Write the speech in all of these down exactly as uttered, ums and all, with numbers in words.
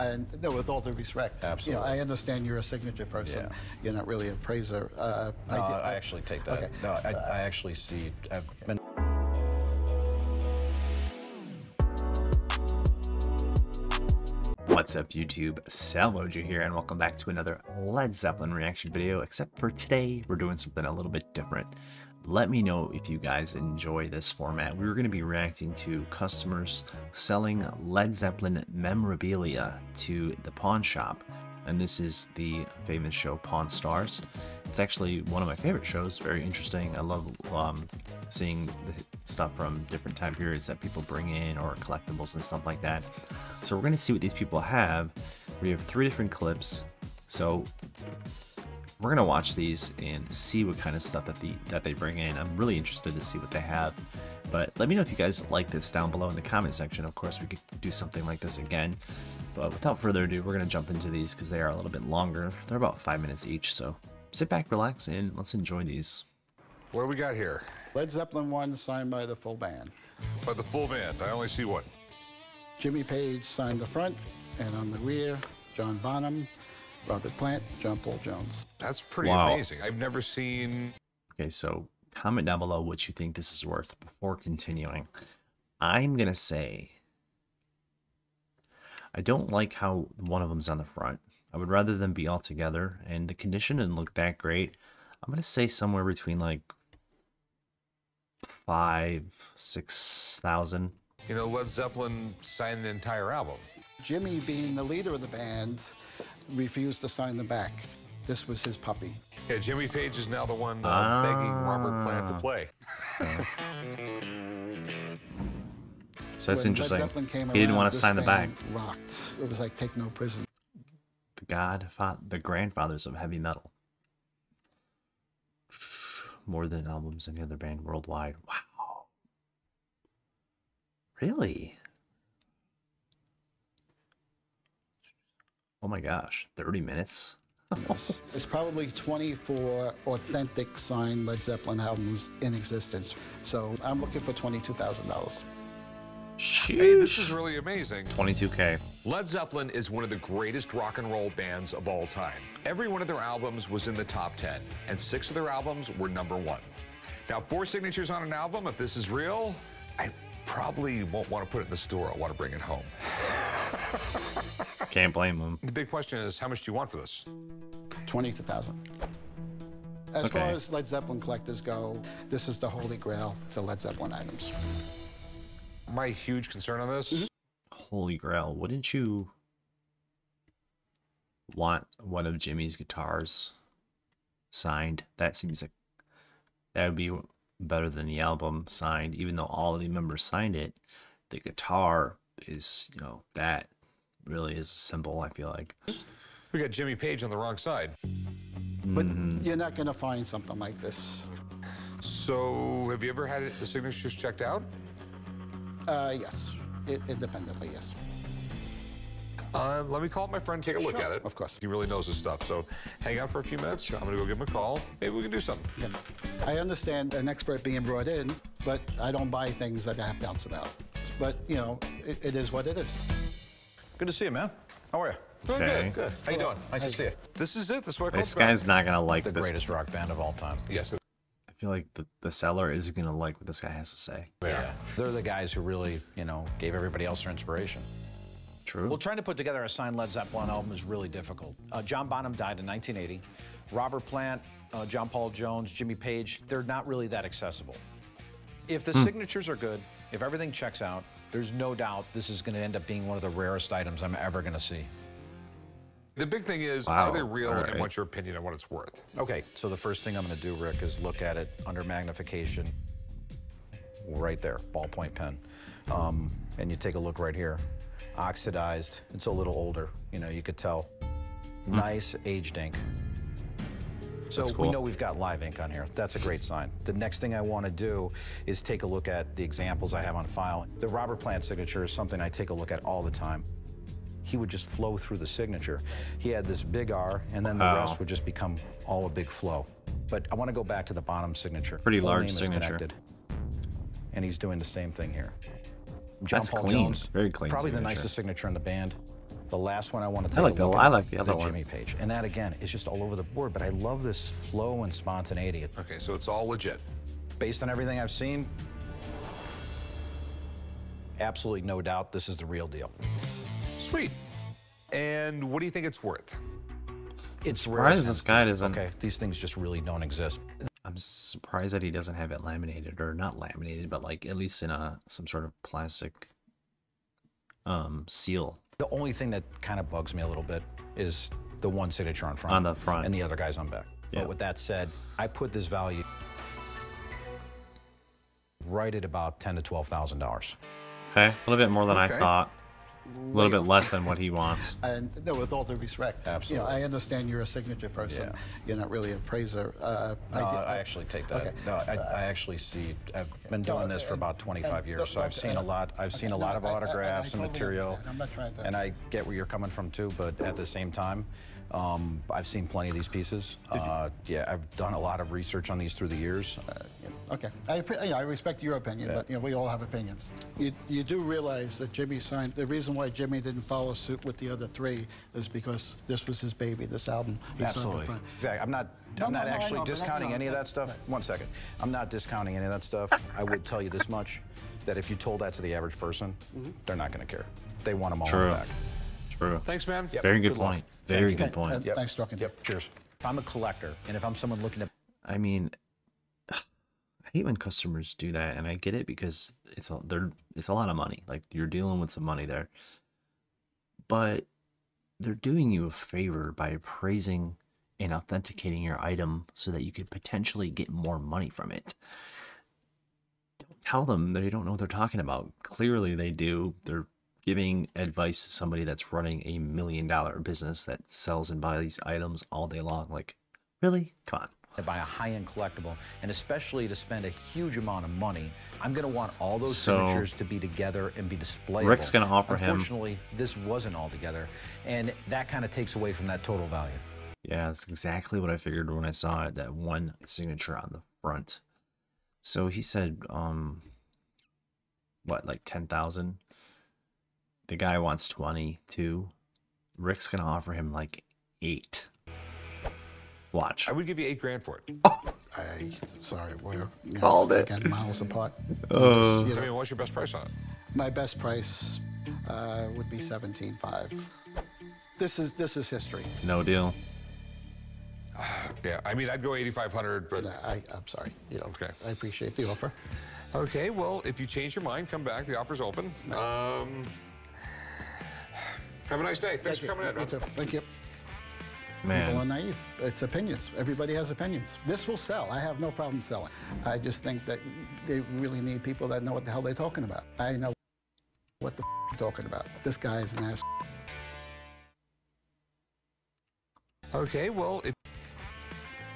And no, with all due respect, absolutely. You know, I understand you're a signature person. Yeah. You're not really a praiser. Uh, no, I, I, I actually take that. Okay. No, I, uh, I actually see. I've okay. been What's up, YouTube? SalvoG here, and welcome back to another Led Zeppelin reaction video. Except for today, we're doing something a little bit different. Let me know if you guys enjoy this format. We're going to be reacting to customers selling Led Zeppelin memorabilia to the pawn shop. And this is the famous show Pawn Stars. It's actually one of my favorite shows. Very interesting. I love um, seeing the stuff from different time periods that people bring in, or collectibles and stuff like that. So we're going to see what these people have. We have three different clips. So we're gonna watch these and see what kind of stuff that the that they bring in. I'm really interested to see what they have. But let me know if you guys like this down below in the comment section. Of course, we could do something like this again. But without further ado, we're gonna jump into these because they are a little bit longer. They're about five minutes each. So sit back, relax, and let's enjoy these. What do we got here? Led Zeppelin one signed by the full band. By the full band, I only see one. Jimmy Page signed the front, and on the rear, John Bonham, Robert Plant, John Paul Jones. That's pretty wow. amazing. I've never seen... Okay, so comment down below what you think this is worth before continuing. I'm going to say... I don't like how one of them's on the front. I would rather them be all together, and the condition didn't look that great. I'm going to say somewhere between like... five, six thousand. You know, Led Zeppelin signed an entire album. Jimmy, being the leader of the band, refused to sign the back. This was his puppy. Yeah, Jimmy Page is now the one uh, ah. begging Robert Plant to play. Yeah. So that's when interesting. He around, didn't want to sign the back. Rocked. It was like Take No Prisoners. The Godfather, the grandfathers of heavy metal. More than albums any other band worldwide. Wow. Really? Oh my gosh, thirty minutes? Yes. There's probably twenty-four authentic signed Led Zeppelin albums in existence. So I'm looking for twenty-two thousand dollars. Hey, this is really amazing. twenty-two K. Led Zeppelin is one of the greatest rock and roll bands of all time. Every one of their albums was in the top ten, and six of their albums were number one. Now, four signatures on an album, if this is real, I probably won't want to put it in the store. I want to bring it home. Can't blame them. The big question is, how much do you want for this? twenty-two thousand. As okay. far as Led Zeppelin collectors go, this is the holy grail to Led Zeppelin items. My huge concern on this... Mm-hmm. Holy grail. Wouldn't you want one of Jimmy's guitars signed? That seems like that would be better than the album signed, even though all of the members signed it. The guitar is, you know, that... really is a symbol, I feel like. We got Jimmy Page on the wrong side. But mm. you're not gonna find something like this. So, have you ever had the signatures checked out? Uh, yes, it, independently, yes. Uh, let me call up my friend, take a sure. look at it. Of course. He really knows his stuff, so hang out for a few minutes. Sure. I'm gonna go give him a call. Maybe we can do something. Yeah. I understand an expert being brought in, but I don't buy things that I have doubts about. But, you know, it, it is what it is. Good to see you, man. How are you? Doing okay. good, good. How you doing? Nice to see you. This is it. This is what This guy's not going to like the this. The greatest rock band of all time. Yes. I feel like the, the seller isn't going to like what this guy has to say. Yeah. yeah. They're the guys who really, you know, gave everybody else their inspiration. True. Well, trying to put together a signed Led Zeppelin album is really difficult. Uh, John Bonham died in nineteen eighty. Robert Plant, uh, John Paul Jones, Jimmy Page, they're not really that accessible. If the mm. signatures are good, if everything checks out, there's no doubt this is going to end up being one of the rarest items I'm ever going to see. The big thing is, wow. are they real right. and what's your opinion on what it's worth? Okay, so the first thing I'm going to do, Rick, is look at it under magnification. Right there, ballpoint pen. Um, and you take a look right here. Oxidized, it's a little older, you know, you could tell. Mm. Nice aged ink. So cool. we know we've got live ink on here. That's a great sign. The next thing I want to do is take a look at the examples I have on file. The Robert Plant signature is something I take a look at all the time. He would just flow through the signature. He had this big R, and then wow. the rest would just become all a big flow. But I want to go back to the bottom signature. Pretty Whole large signature. And he's doing the same thing here. John That's Paul clean. Jones, very clean. Probably signature. the nicest signature in the band. The last one I want to take I like a the, look at, I like the other the one. Jimmy Page. And that, again, is just all over the board, but I love this flow and spontaneity. Okay, so it's all legit. Based on everything I've seen, absolutely no doubt this is the real deal. Sweet. And what do you think it's worth? It's rare. Surprised this guy doesn't. Okay, these things just really don't exist. I'm surprised that he doesn't have it laminated, or not laminated, but like at least in a some sort of plastic um, seal. The only thing that kind of bugs me a little bit is the one signature on front. On the front. And the other guy's on back. Yeah. But with that said, I put this value right at about ten to twelve thousand dollars. Okay, a little bit more than okay. I thought. A little Wait. bit less than what he wants. And no, with all due respect, absolutely. You know, I understand you're a signature person. Yeah. You're not really an appraiser. Uh, no, I, I, I actually take that. Okay. No, I, uh, I actually see. I've okay. been doing no, this for and, about twenty-five years, and, so I've seen and, a lot. I've okay, seen a no, lot of I, autographs I, I, I and totally material. Understand. I'm not trying to. And I get where you're coming from too, but at the same time, um, I've seen plenty of these pieces. Uh, yeah, I've done a lot of research on these through the years. Uh, yeah. Okay, I, you know, I respect your opinion, yeah. but you know, we all have opinions. You, you do realize that Jimmy signed, the reason why Jimmy didn't follow suit with the other three is because this was his baby, this album. He Absolutely. Signed exactly. I'm not, no, I'm no, not no, actually no, discounting no, no, any of that stuff. Right. One second. I'm not discounting any of that stuff. I would tell you this much, that if you told that to the average person, mm-hmm. they're not going to care. They want them all True. back. True. Thanks, man. Yep. Very good, good point. Luck. Very good point. Uh, yep. Thanks talking to yep. you. Cheers. If I'm a collector, and if I'm someone looking to... I mean... I hate when customers do that, and I get it because it's a, they're, it's a lot of money. Like, you're dealing with some money there. But they're doing you a favor by appraising and authenticating your item so that you could potentially get more money from it. Don't tell them they don't know what they're talking about. Clearly they do. They're giving advice to somebody that's running a million-dollar business that sells and buys items all day long. Like, really? Come on. To buy a high-end collectible, and especially to spend a huge amount of money, I'm going to want all those so, signatures to be together and be displayable. Rick's going to offer Unfortunately, him. Unfortunately, this wasn't all together, and that kind of takes away from that total value. Yeah, that's exactly what I figured when I saw it, that one signature on the front. So he said, um, what, like ten thousand? The guy wants twenty-two. Rick's going to offer him like eight. Watch. I would give you eight grand for it. Oh. I, sorry, we're you know, Called it. Again, miles apart. Uh, you know, I mean, what's your best price on it? My best price uh, would be seventeen five. This is this is history. No deal. Uh, yeah, I mean, I'd go eighty five hundred, but no, I, I'm sorry. You know, okay. I appreciate the offer. Okay, well, if you change your mind, come back. The offer's open. No. Um, have a nice day. Thanks Thank for coming you. in. Me too. Thank you. Man. People are naive. It's opinions. Everybody has opinions. This will sell. I have no problem selling. I just think that they really need people that know what the hell they're talking about. I know what the f they're talking about. This guy is an ass. Okay, well, if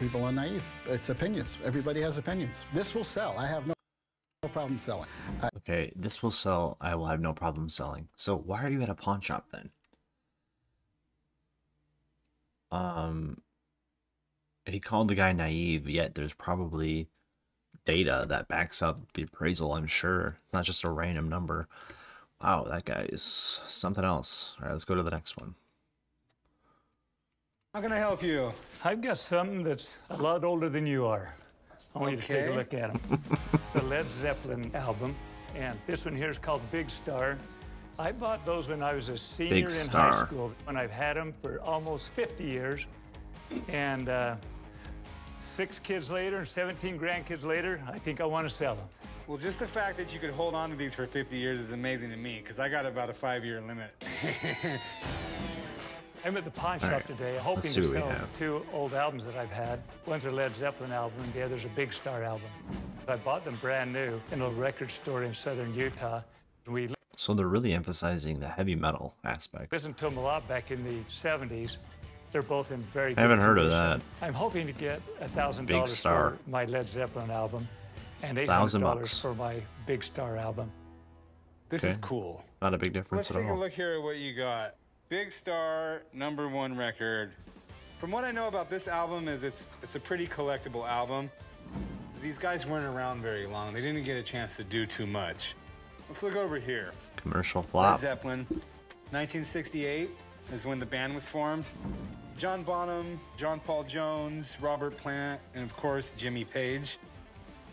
people are naive. It's opinions. Everybody has opinions. This will sell. I have no problem selling. I okay, this will sell. I will have no problem selling. So why are you at a pawn shop then? Um, he called the guy naive, yet there's probably data that backs up the appraisal, I'm sure. It's not just a random number. Wow, that guy is something else. All right, let's go to the next one. How can I help you? I've got something that's a lot older than you are. I want okay. you to take a look at them. The Led Zeppelin album, and this one here is called Big Star. I bought those when I was a senior in high school, and I've had them for almost fifty years. And uh, six kids later and seventeen grandkids later, I think I want to sell them. Well, just the fact that you could hold on to these for fifty years is amazing to me, because I got about a five-year limit. I'm at the pawn shop right. today hoping to sell two old albums that I've had. One's a Led Zeppelin album, and the other's a Big Star album. I bought them brand new in a record store in southern Utah. We So they're really emphasizing the heavy metal aspect. Listened to them a lot back in the seventies. They're both in very. I haven't heard of that. I'm hoping to get a thousand dollars for my Led Zeppelin album, and eight hundred dollars for my Big Star album. This okay. is cool. Not a big difference at all. Let's take a look here at what you got. Big Star, number one record. From what I know about this album, is it's it's a pretty collectible album. These guys weren't around very long. They didn't get a chance to do too much. Let's look over here. Commercial flop. Led Zeppelin. nineteen sixty-eight is when the band was formed. John Bonham, John Paul Jones, Robert Plant, and of course, Jimmy Page.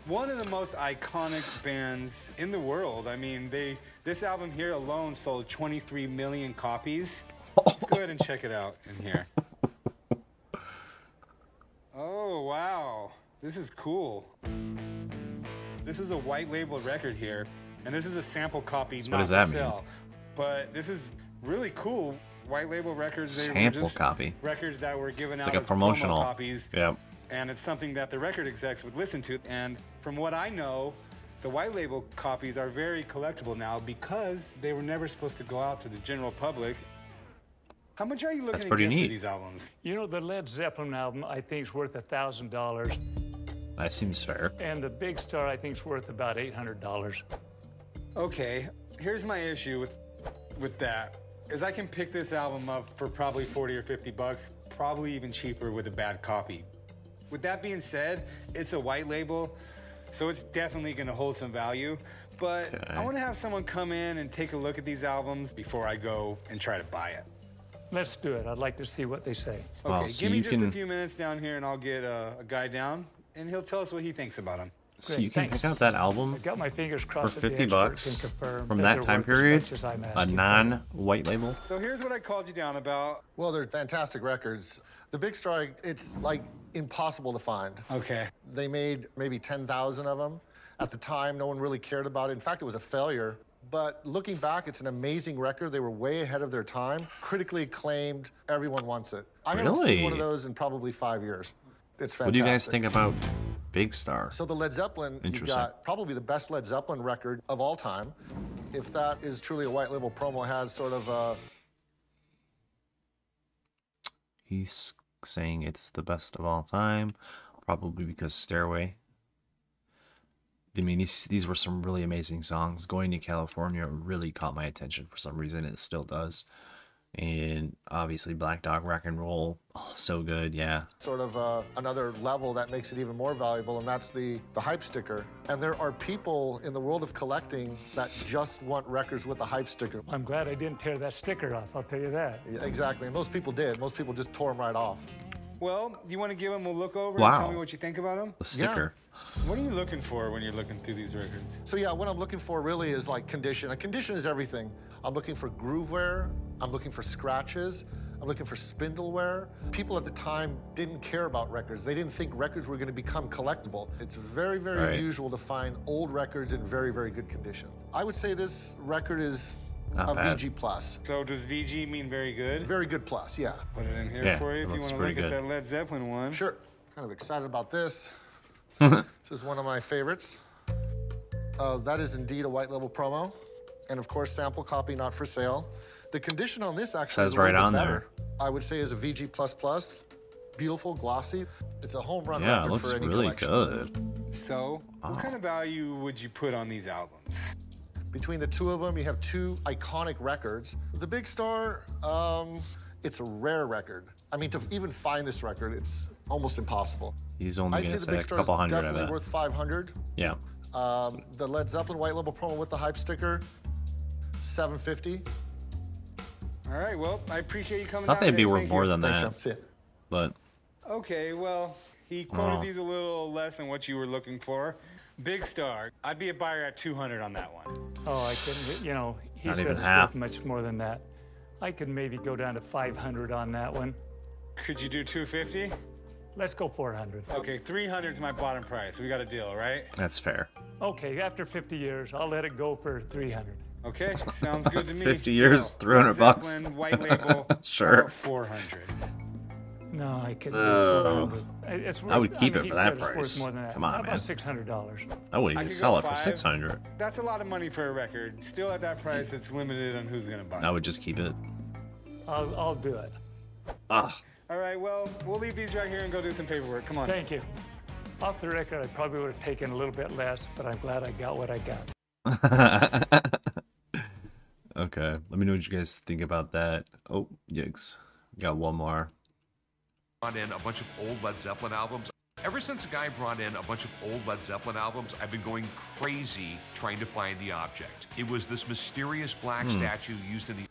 One of the most iconic bands in the world. I mean, they this album here alone sold twenty-three million copies. Let's go ahead and check it out in here. Oh, wow. This is cool. This is a white label record here, and this is a sample copy, so not what does that sell. Mean? But this is really cool. White label records, they sample were just copy. Records that were given it's out like a promotional promo copies. Yeah. And it's something that the record execs would listen to. And from what I know, the white label copies are very collectible now because they were never supposed to go out to the general public. How much are you looking to get for these albums? You know, the Led Zeppelin album, I think, is worth a thousand dollars. That seems fair. And the Big Star, I think, is worth about eight hundred dollars. Okay, here's my issue with, with that, is I can pick this album up for probably forty or fifty bucks, probably even cheaper with a bad copy. With that being said, it's a white label, so it's definitely gonna hold some value, but okay. I wanna have someone come in and take a look at these albums before I go and try to buy it. Let's do it. I'd like to see what they say. Okay, well, so give me just can... a few minutes down here and I'll get a, a guy down and he'll tell us what he thinks about them. So Great, you can thanks. pick out that album got my fingers crossed for fifty bucks from that, that time period, a non-white label. So here's what I called you down about. Well, they're fantastic records. The Big Star, it's like impossible to find. Okay. They made maybe ten thousand of them. At the time, no one really cared about it. In fact, it was a failure. But looking back, it's an amazing record. They were way ahead of their time, critically acclaimed. Everyone wants it. I really? haven't seen one of those in probably five years. It's fantastic. What do you guys think about Big Star? So the Led Zeppelin, you got probably the best Led Zeppelin record of all time. If that is truly a white label promo, has sort of a... He's saying it's the best of all time, probably because Stairway. I mean, these, these were some really amazing songs. Going to California really caught my attention for some reason. It still does. And obviously Black Dog Rock and Roll, oh, so good, yeah. Sort of uh, another level that makes it even more valuable, and that's the, the hype sticker. And there are people in the world of collecting that just want records with a hype sticker. I'm glad I didn't tear that sticker off, I'll tell you that. Yeah, exactly, and most people did. Most people just tore them right off. Well, do you want to give them a look over wow. and tell me what you think about them? The sticker. Yeah. What are you looking for when you're looking through these records? So yeah, what I'm looking for really is like condition. A condition is everything. I'm looking for groove wear. I'm looking for scratches. I'm looking for spindle wear. People at the time didn't care about records. They didn't think records were going to become collectible. It's very, very right. unusual to find old records in very, very good condition. I would say this record is Not a bad. V G plus. So does V G mean very good? Very good plus, yeah. Put it in here yeah, for you if you want to look good. at that Led Zeppelin one. Sure. Kind of excited about this. This is one of my favorites. Uh, that is indeed a white label promo. And of course, sample copy, not for sale. The condition on this actually says is right on better. there. I would say is a V G plus plus. Beautiful, glossy. It's a home run yeah, record it looks for any really collection. good. So, oh. what kind of value would you put on these albums? Between the two of them, you have two iconic records. The Big Star, um, it's a rare record. I mean, to even find this record, it's almost impossible. He's only going to say a couple hundred of it. I'd say the Big Star is definitely worth five hundred. Yeah. Um, the Led Zeppelin white label promo with the hype sticker, seven fifty. All right, well, I appreciate you coming out. I thought they'd be worth more than that. Thanks, but. Okay, well, he quoted oh. these a little less than what you were looking for. Big Star, I'd be a buyer at two hundred on that one. Oh, I couldn't, you know, he Not says it's worth much more than that. I could maybe go down to five hundred on that one. Could you do two fifty? Let's go four hundred. Okay, three hundred is my bottom price. We got a deal, right? That's fair. Okay, after fifty years, I'll let it go for three hundred. Okay, sounds good to me. fifty years, you know, three hundred bucks. White label, sure. four hundred. No, I could. Uh, it's worth, I would keep I mean, it for that price. More than that. Come on, How man. About six hundred dollars. I wouldn't even I sell it five. for six hundred. That's a lot of money for a record. Still at that price, it's limited on who's gonna buy it. I would just keep it. I'll, I'll do it. Ah. All right. Well, we'll leave these right here and go do some paperwork. Come on. Thank you. Off the record, I probably would have taken a little bit less, but I'm glad I got what I got. Okay. Let me know what you guys think about that. Oh, yikes! Got one more. Brought in a bunch of old Led Zeppelin albums. Ever since the guy brought in a bunch of old Led Zeppelin albums, I've been going crazy trying to find the object. It was this mysterious black hmm. statue used in the...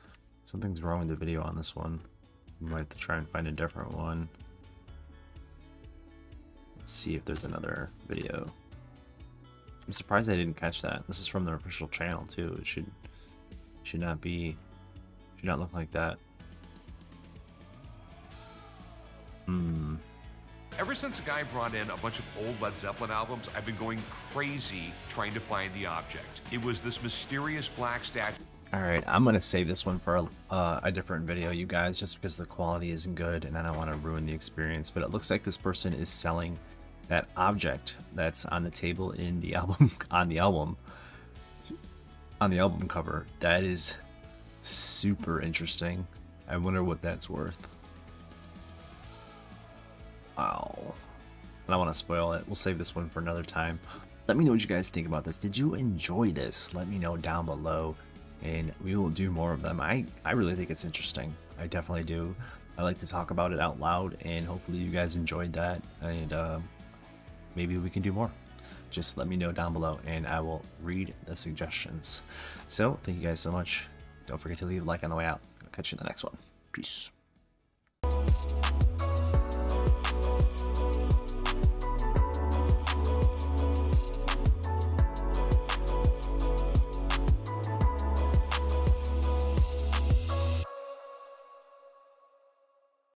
Something's wrong with the video on this one. We might have to try and find a different one. Let's see if there's another video. I'm surprised I didn't catch that. This is from their official channel too. It should should not be should not look like that. Hmm. Ever since a guy brought in a bunch of old Led Zeppelin albums, I've been going crazy trying to find the object. It was this mysterious black statue. All right, I'm gonna save this one for a, uh, a different video, you guys, just because the quality isn't good and I don't want to ruin the experience. But it looks like this person is selling that object that's on the table in the album, on the album, on the album cover. That is super interesting. I wonder what that's worth. Wow. I don't want to spoil it. We'll save this one for another time. Let me know what you guys think about this. Did you enjoy this? Let me know down below and we will do more of them. I, I really think it's interesting. I definitely do. I like to talk about it out loud, and hopefully you guys enjoyed that, and uh, maybe we can do more. Just let me know down below and I will read the suggestions. So thank you guys so much. Don't forget to leave a like on the way out. I'll catch you in the next one. Peace.